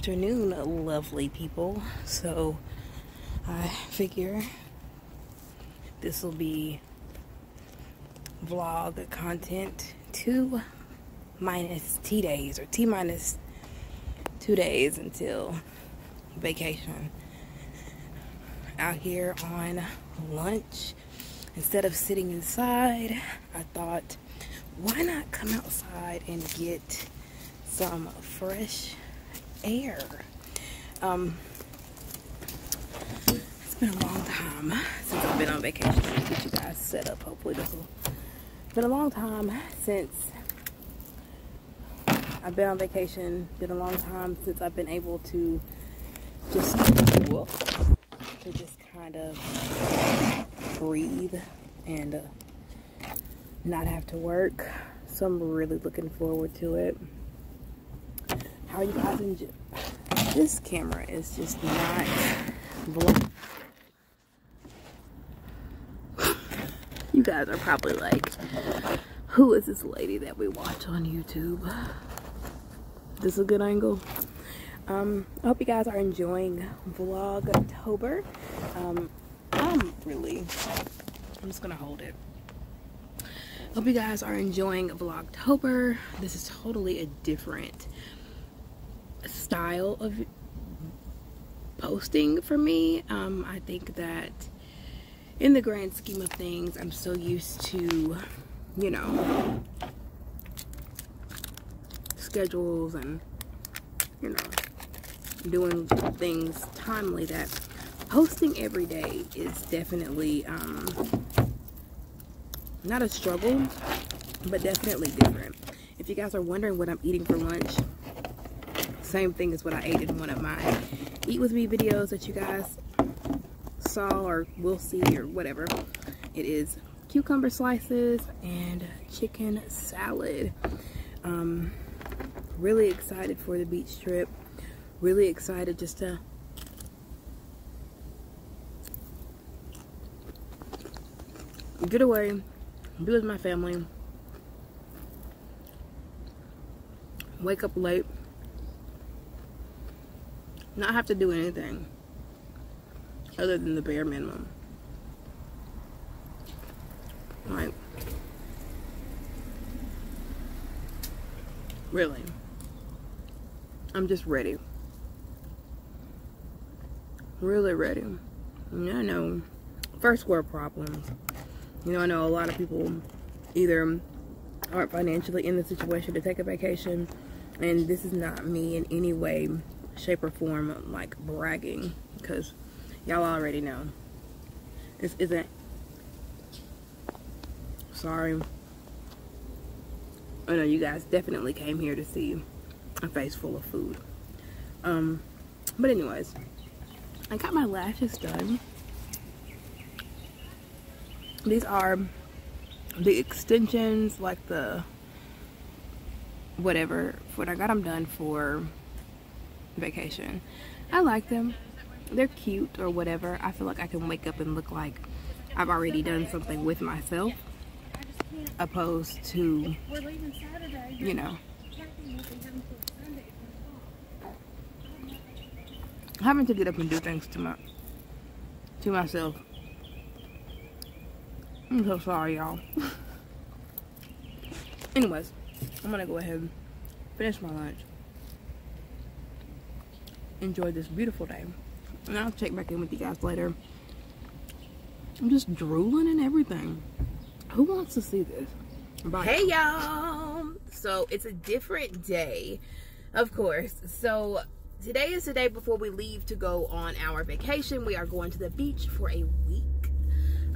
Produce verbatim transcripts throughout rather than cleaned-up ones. afternoon, lovely people. So I figure this will be vlog content two minus T days, or T minus two days until vacation. Out here on lunch. Instead of sitting inside, I thought, why not come outside and get some fresh air? Um, it's been a long time since I've been on vacation. Let me get you guys set up. Hopefully this will. It's been a long time since I've been on vacation. It's been a long time since I've been able to just whoop, to just kind of breathe and uh, not have to work. So I'm really looking forward to it. How are you guys enjoying? This camera is just not blowing. You guys are probably like, who is this lady that we watch on YouTube? This is a good angle. Um, I hope you guys are enjoying Vlogtober. Um, I'm really, I'm just gonna hold it. Hope you guys are enjoying Vlogtober. This is totally a different style of posting for me. Um, I think that in the grand scheme of things, I'm so used to, you know, schedules and, you know, doing things timely, that posting every day is definitely um, not a struggle, but definitely different. If you guys are wondering what I'm eating for lunch, same thing as what I ate in one of my Eat With Me videos that you guys saw or will see or whatever. It is cucumber slices and chicken salad. Um, really excited for the beach trip. Really excited just to get away, be with my family, wake up late, not have to do anything other than the bare minimum. Like, really, I'm just ready. Really ready. And I know first world problems. You know, I know a lot of people either aren't financially in the situation to take a vacation, and this is not me in any way, shape, or form, like, bragging, because y'all already know. This isn't, sorry, I know you guys definitely came here to see a face full of food. Um, but anyways, I got my lashes done. These are the extensions, like the whatever, when I got them done for vacation. I like them. They're cute or whatever. I feel like I can wake up and look like I've already done something with myself, opposed to, you know, having to get up and do things to my to myself. I'm so sorry, y'all. Anyways, I'm gonna go ahead and finish my lunch. Enjoy this beautiful day. And I'll check back in with you guys later. I'm just drooling and everything. Who wants to see this? Bye. Hey, y'all. So, it's a different day, of course. So, today is the day before we leave to go on our vacation. We are going to the beach for a week.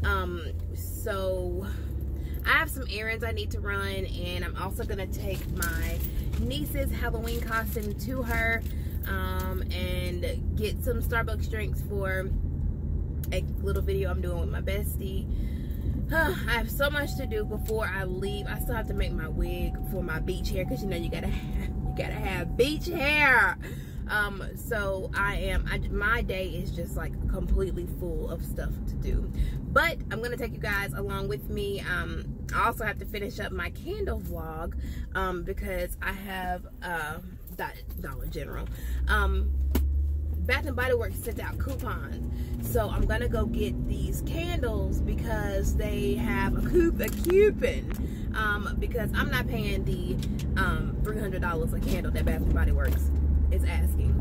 Um, so I have some errands I need to run, and I'm also gonna take my niece's Halloween costume to her, um, and get some Starbucks drinks for a little video I'm doing with my bestie. Huh, I have so much to do before I leave. I still have to make my wig for my beach hair, cause you know you gotta have, you gotta have beach hair. Um, so I am, I, my day is just like completely full of stuff to do, but I'm going to take you guys along with me. Um, I also have to finish up my candle vlog, um, because I have, um, uh, Dollar General. Um, Bath and Body Works sent out coupons, so I'm gonna go get these candles because they have a, coup a coupon. Um, because I'm not paying the um, three hundred dollars a candle that Bath and Body Works is asking.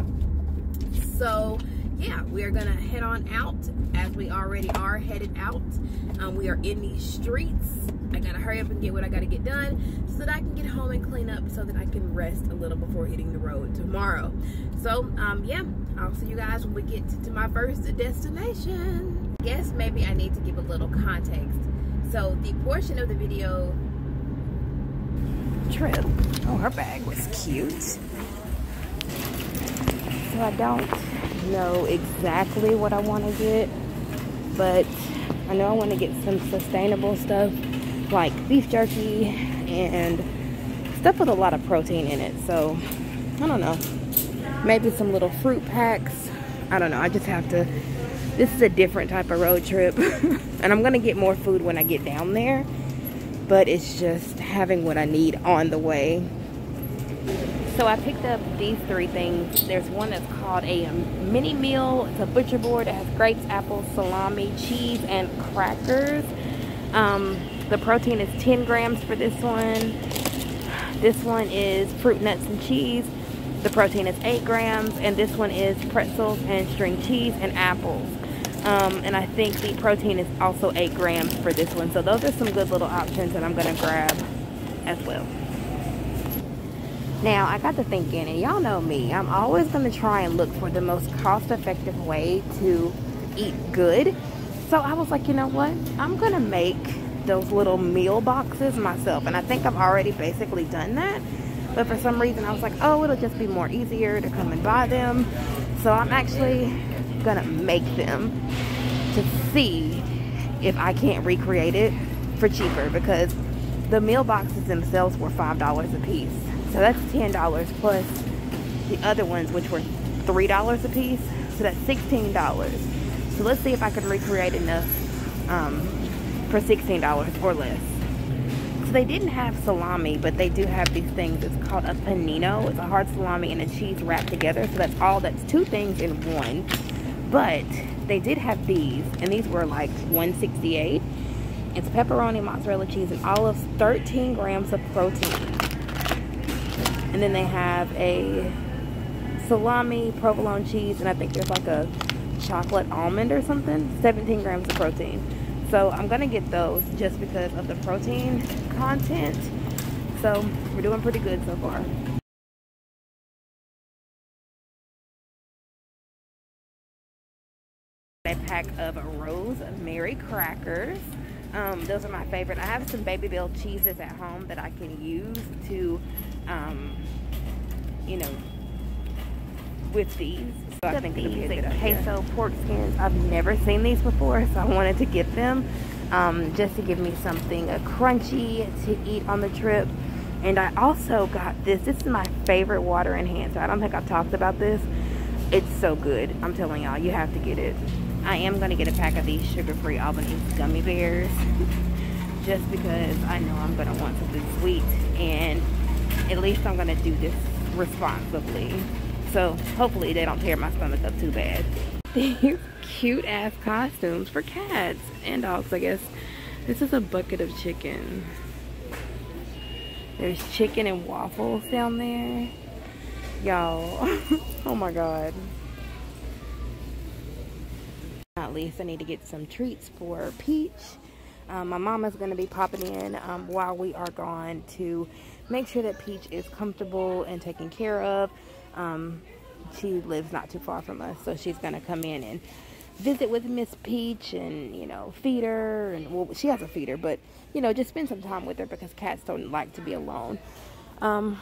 So yeah, we are gonna head on out as we already are headed out. Um, we are in these streets. I gotta hurry up and get what I gotta get done so that I can get home and clean up so that I can rest a little before hitting the road tomorrow. So um, yeah, I'll see you guys when we get to, to my first destination. I guess maybe I need to give a little context. So the portion of the video trip. Oh, her bag was cute. So I don't know exactly what I want to get, but I know I want to get some sustainable stuff like beef jerky and stuff with a lot of protein in it. So I don't know, maybe some little fruit packs. I don't know, I just have to, this is a different type of road trip. And I'm gonna get more food when I get down there, but it's just having what I need on the way. So I picked up these three things. There's one that's called a mini meal. It's a butcher board. It has grapes, apples, salami, cheese, and crackers. Um, the protein is ten grams for this one. This one is fruit, nuts, and cheese. The protein is eight grams. And this one is pretzels and string cheese and apples. Um, and I think the protein is also eight grams for this one. So those are some good little options that I'm going to grab as well. Now, I got to thinking, and y'all know me, I'm always going to try and look for the most cost-effective way to eat good. So I was like, you know what? I'm going to make those little meal boxes myself. And I think I've already basically done that. But for some reason, I was like, oh, it'll just be more easier to come and buy them. So I'm actually going to make them to see if I can't recreate it for cheaper. Because the meal boxes themselves were five dollars a piece. So that's ten dollars plus the other ones, which were three dollars a piece. So that's sixteen dollars. So let's see if I can recreate enough um, for sixteen dollars or less. So they didn't have salami, but they do have these things. It's called a panino. It's a hard salami and a cheese wrapped together. So that's all, that's two things in one. But they did have these, and these were like one sixty-eight. It's pepperoni, mozzarella cheese, and olives, thirteen grams of protein. And then they have a salami, provolone cheese, and I think there's like a chocolate almond or something. seventeen grams of protein. So I'm going to get those just because of the protein content. So we're doing pretty good so far. A pack of rosemary crackers. Um, those are my favorite. I have some Babybel cheeses at home that I can use to... Um, you know, with these. So I think these like queso pork skins. I've never seen these before, so I wanted to get them um, just to give me something uh, crunchy to eat on the trip. And I also got this. This is my favorite water enhancer. I don't think I've talked about this. It's so good. I'm telling y'all, you have to get it. I am going to get a pack of these sugar-free Albanese gummy bears just because I know I'm going to want something sweet, and at least I'm gonna do this responsibly. So hopefully they don't tear my stomach up too bad. These cute ass costumes for cats and dogs, I guess. This is a bucket of chicken. There's chicken and waffles down there. Y'all, oh my God. Not least, I need to get some treats for Peach. Um, my mama's gonna be popping in um, while we are gone to make sure that Peach is comfortable and taken care of. Um, she lives not too far from us, so she's gonna come in and visit with Miss Peach and, you know, feed her. And well, she has a feeder, but, you know, just spend some time with her because cats don't like to be alone. Um,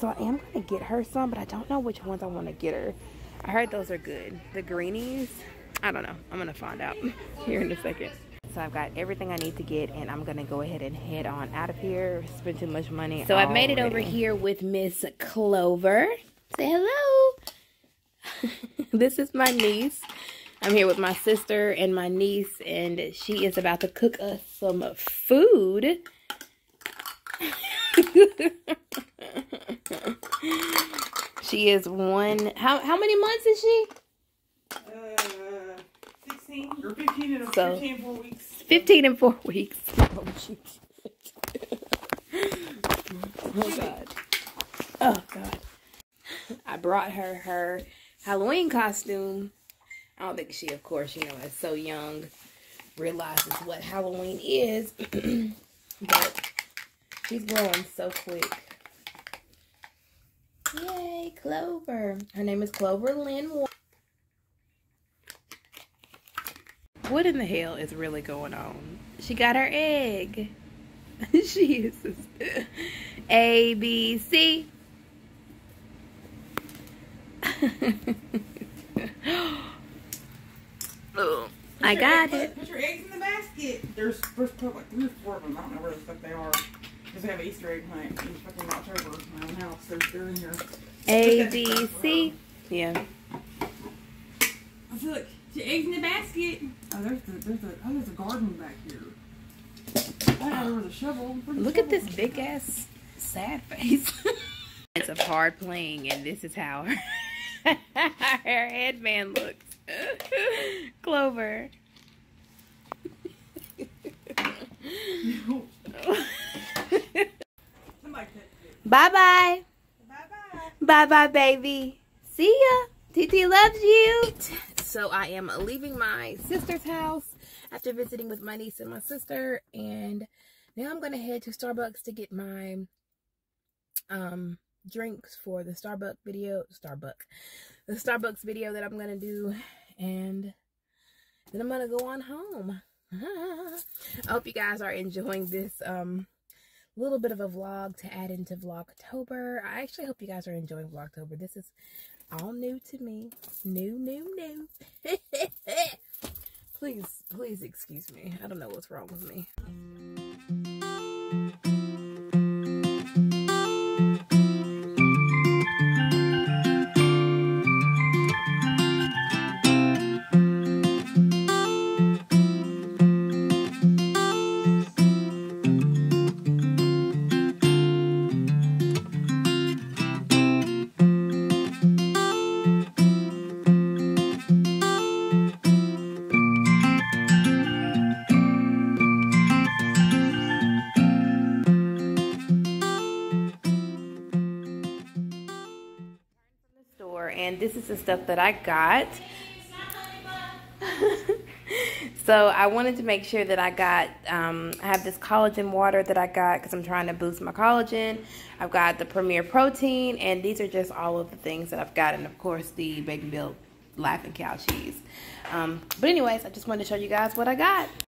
so I am gonna get her some, but I don't know which ones I want to get her. I heard those are good. The Greenies? I don't know. I'm gonna find out here in a second. So I've got everything I need to get, and I'm going to go ahead and head on out of here. Spend too much money. So already. I've made it over here with Miss Clover. Say hello. This is my niece. I'm here with my sister and my niece, and she is about to cook us some food. She is one. How how many months is she? Uh, sixteen or fifteen and so, fifteen and four weeks. Fifteen and four weeks. Oh, oh God. Oh God. I brought her her Halloween costume. I don't think she, of course, you know, is so young, realizes what Halloween is. But she's growing so quick. Yay, Clover. Her name is Clover Lynn Moore. What in the hell is really going on? She got her egg. She is A, B, C. Oh, I got egg, it. Put your eggs in the basket. There's, there's probably like three or four of them. I don't know where the fuck they are. Because we have an Easter egg hunt in fucking October in my own house. They're, they're in here. A, B, C. Yeah. Look, your eggs in the basket. Oh, there's the, there's the, oh, there's a garden back here. I don't know where the shovel. Where's Look the shovel? At this big ass sad face. It's a hard playing, and this is how her, her headband looks. Clover. Bye-bye. Bye-bye, baby. See ya. T T loves you. So I am leaving my sister's house after visiting with my niece and my sister. And now I'm going to head to Starbucks to get my um, drinks for the Starbucks video. Starbucks. The Starbucks video that I'm going to do. And then I'm going to go on home. I hope you guys are enjoying this um little bit of a vlog to add into Vlogtober. I actually hope you guys are enjoying Vlogtober. This is all new to me. New, new, new. Please, please excuse me. I don't know what's wrong with me. And this is the stuff that I got. So I wanted to make sure that I got, um, I have this collagen water that I got because I'm trying to boost my collagen. I've got the Premier Protein, and these are just all of the things that I've got. And of course the Babybel Laughing Cow cheese. Um, but anyways, I just wanted to show you guys what I got.